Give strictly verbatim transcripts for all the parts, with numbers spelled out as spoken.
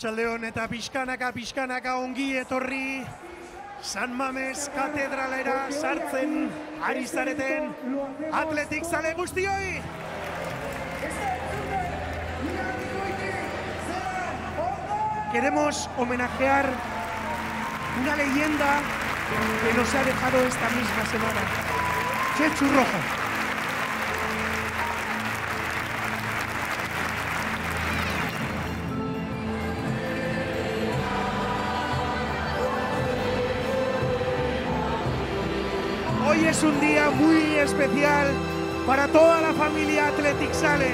Arratsaldeon eta pixkanaka pixkanaka ongi etorri San Mamés katedralera sartzen ari zareten Athletic zale guztioi! Queremos homenajear una leyenda que nos ha dejado esta misma semana, Chechu Rojo. Hoy es un día muy especial para toda la familia Athletic Sale.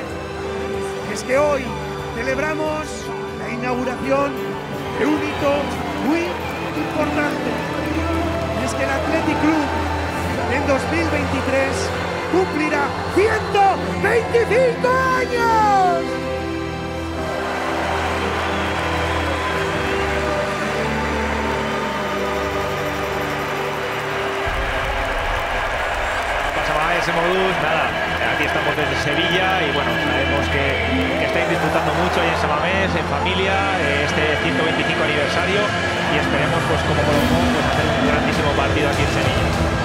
Es que hoy celebramos la inauguración de un hito muy importante. Es que el Athletic Club en dos mil veintitrés cumplirá ciento veinticinco años. Nada, aquí estamos desde Sevilla y bueno, sabemos que, que estáis disfrutando mucho ahí en San Mamés, en familia, este ciento veinticinco aniversario, y esperemos pues como Colombo pues, hacer un grandísimo partido aquí en Sevilla.